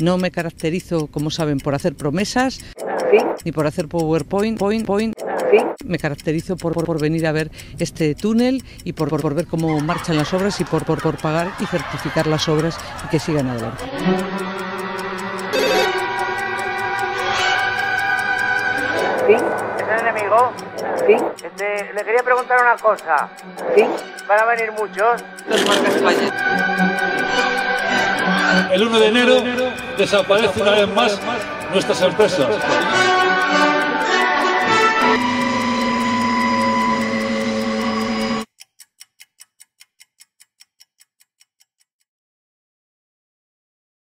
No me caracterizo, como saben, por hacer promesas, ¿sí?, ni por hacer PowerPoint. ¿Sí? Me caracterizo por venir a ver este túnel y por ver cómo marchan las obras y por pagar y certificar las obras y que sigan adelante. ¿Sí? ¿Es el enemigo? ¿Sí? Le quería preguntar una cosa. ¿Sí? ¿Van a venir muchos? Los marcas España. El 1 de enero desaparece una vez más nuestras empresas.